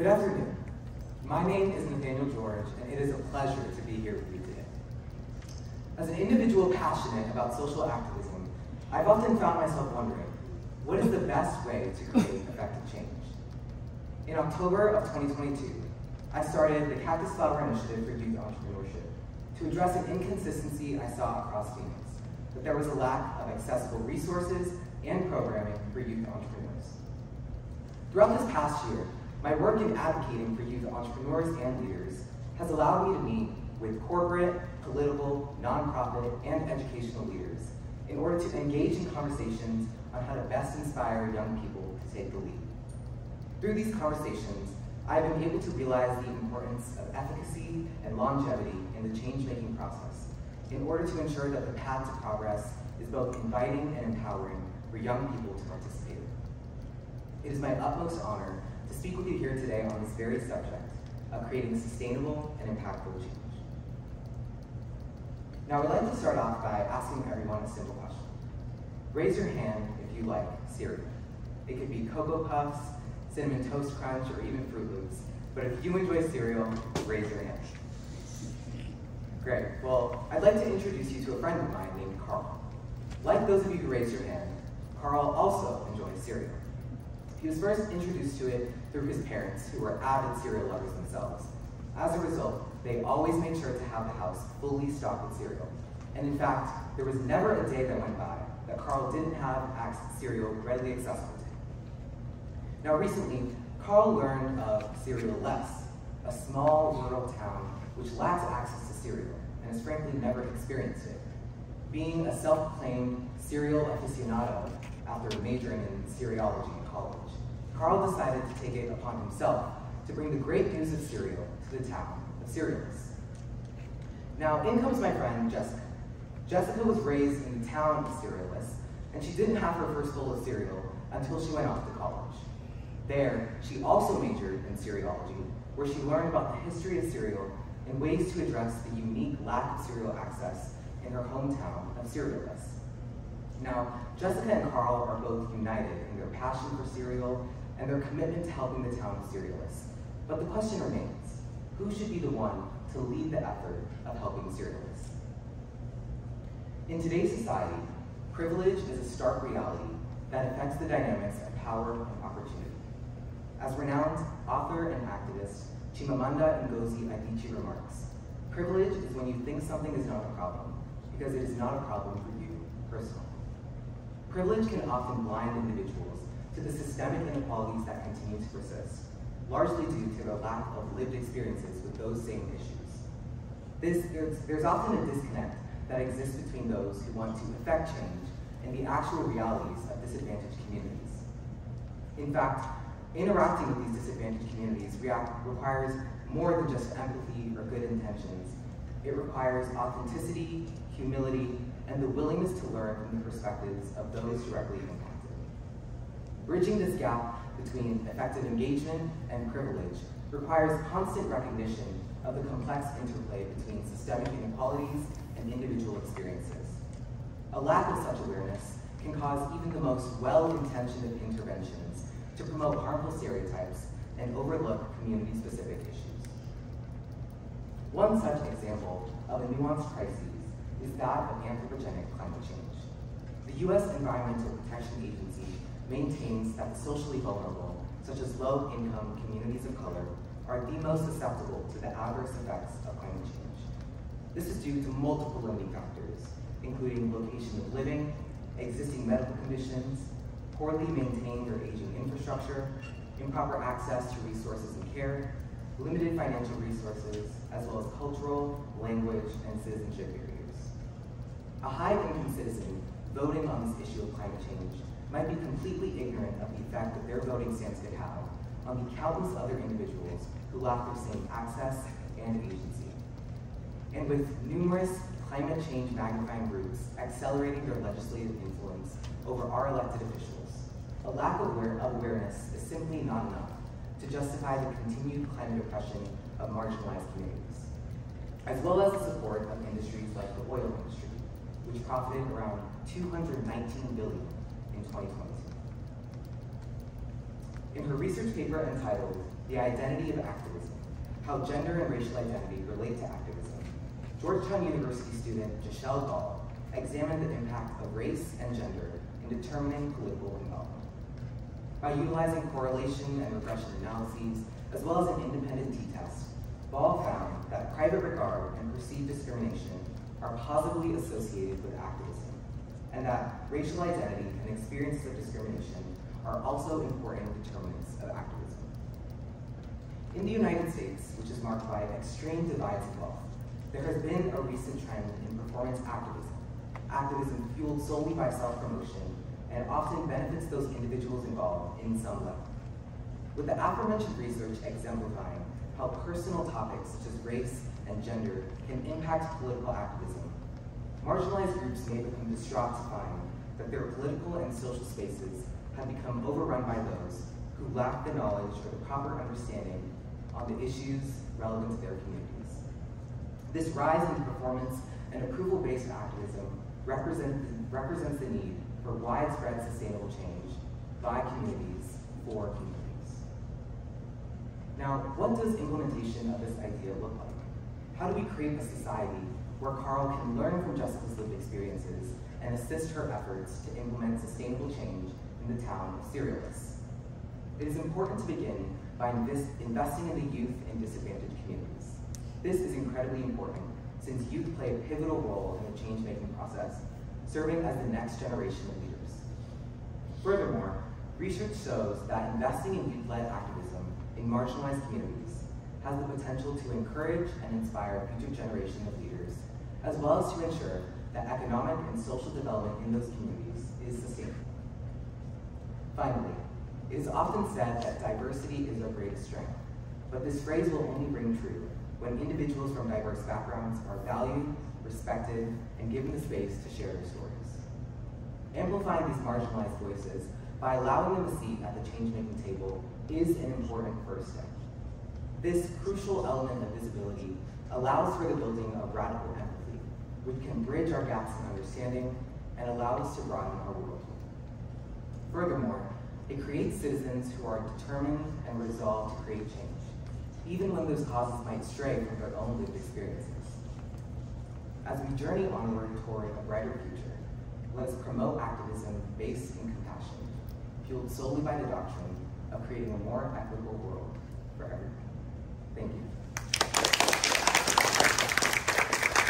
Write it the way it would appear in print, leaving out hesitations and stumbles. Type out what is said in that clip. Good afternoon. My name is Nathaniel George, and it is a pleasure to be here with you today. As an individual passionate about social activism, I've often found myself wondering, what is the best way to create effective change? In October of 2022, I started the Cactus Flower Initiative for Youth Entrepreneurship to address an inconsistency I saw across Phoenix, that there was a lack of accessible resources and programming for youth entrepreneurs. Throughout this past year, my work in advocating for youth entrepreneurs and leaders has allowed me to meet with corporate, political, nonprofit, and educational leaders in order to engage in conversations on how to best inspire young people to take the lead. Through these conversations, I've been able to realize the importance of efficacy and longevity in the change-making process in order to ensure that the path to progress is both inviting and empowering for young people to participate. It is my utmost honor to speak with you here today on this very subject of creating sustainable and impactful change. Now, I would like to start off by asking everyone a simple question. Raise your hand if you like cereal. It could be Cocoa Puffs, Cinnamon Toast Crunch, or even Fruit Loops. But if you enjoy cereal, raise your hand. Great. Well, I'd like to introduce you to a friend of mine named Carl. Like those of you who raised your hand, Carl also enjoys cereal. He was first introduced to it through his parents, who were avid cereal lovers themselves. As a result, they always made sure to have the house fully stocked with cereal. And in fact, there was never a day that went by that Carl didn't have cereal readily accessible to him. Now recently, Carl learned of Cerealists, a small rural town which lacks access to cereal and has frankly never experienced it. Being a self-proclaimed cereal aficionado after majoring in cereology in college, Carl decided to take it upon himself to bring the great news of cereal to the town of Cerealists. Now, in comes my friend Jessica. Jessica was raised in the town of Cerealists, and she didn't have her first bowl of cereal until she went off to college. There, she also majored in cereology, where she learned about the history of cereal and ways to address the unique lack of cereal access in her hometown of Cerealists. Now, Jessica and Carl are both united in their passion for cereal and their commitment to helping the town of Cerealists. But the question remains, who should be the one to lead the effort of helping Cerealists? In today's society, privilege is a stark reality that affects the dynamics of power and opportunity. As renowned author and activist Chimamanda Ngozi Adichie remarks, privilege is when you think something is not a problem, because it is not a problem for you personally. Privilege can often blind individuals to the systemic inequalities that continue to persist, largely due to the lack of lived experiences with those same issues. There's often a disconnect that exists between those who want to effect change and the actual realities of disadvantaged communities. In fact, interacting with these disadvantaged communities requires more than just empathy or good intentions. It requires authenticity, humility, and the willingness to learn from the perspectives of those directly impacted. Bridging this gap between effective engagement and privilege requires constant recognition of the complex interplay between systemic inequalities and individual experiences. A lack of such awareness can cause even the most well-intentioned interventions to promote harmful stereotypes and overlook community-specific issues. One such example of a nuanced crisis is that of anthropogenic climate change. The U.S. Environmental Protection Agency maintains that the socially vulnerable, such as low-income communities of color, are the most susceptible to the adverse effects of climate change. This is due to multiple limiting factors, including location of living, existing medical conditions, poorly maintained or aging infrastructure, improper access to resources and care, limited financial resources, as well as cultural, language, and citizenship barriers. A high-income citizen voting on this issue of climate change might be completely ignorant of the effect that their voting stance could have on the countless other individuals who lack the same access and agency. And with numerous climate change magnifying groups accelerating their legislative influence over our elected officials, a lack of awareness is simply not enough to justify the continued climate oppression of marginalized communities, as well as the support of industries like the oil industry, which profited around $219 billion in 2022. In her research paper entitled The Identity of Activism, How Gender and Racial Identity Relate to Activism. Georgetown University student Jochelle Ball examined the impact of race and gender in determining political involvement. By utilizing correlation and regression analyses, as well as an independent t-test, Ball found that private regard and perceived discrimination are positively associated with activism, and that racial identity and experiences of discrimination are also important determinants of activism. In the United States, which is marked by extreme divides of wealth, there has been a recent trend in performance activism, activism fueled solely by self-promotion, and often benefits those individuals involved in some level. With the aforementioned research exemplifying how personal topics such as race and gender can impact political activism, marginalized groups may become distraught to find that their political and social spaces have become overrun by those who lack the knowledge or the proper understanding on the issues relevant to their communities. This rise in performance and approval-based activism represents the need for widespread sustainable change by communities for communities. Now, what does implementation of this idea look like? How do we create a society where Carl can learn from Jessica's lived experiences and assist her efforts to implement sustainable change in the town of Cerealists? It is important to begin by investing in the youth in disadvantaged communities. This is incredibly important since youth play a pivotal role in the change-making process, serving as the next generation of leaders. Furthermore, research shows that investing in youth-led activism in marginalized communities has the potential to encourage and inspire future generations of leaders, as well as to ensure that economic and social development in those communities is sustainable. Finally, it is often said that diversity is our greatest strength, but this phrase will only ring true when individuals from diverse backgrounds are valued, respected, and given the space to share their stories. Amplifying these marginalized voices by allowing them a seat at the change-making table is an important first step. This crucial element of visibility allows for the building of radical empathy, which can bridge our gaps in understanding and allow us to broaden our world. Furthermore, it creates citizens who are determined and resolved to create change, even when those causes might stray from their own lived experiences. As we journey onward toward a brighter future, let us promote activism based in compassion, fueled solely by the doctrine of creating a more equitable world for everyone. Thank you.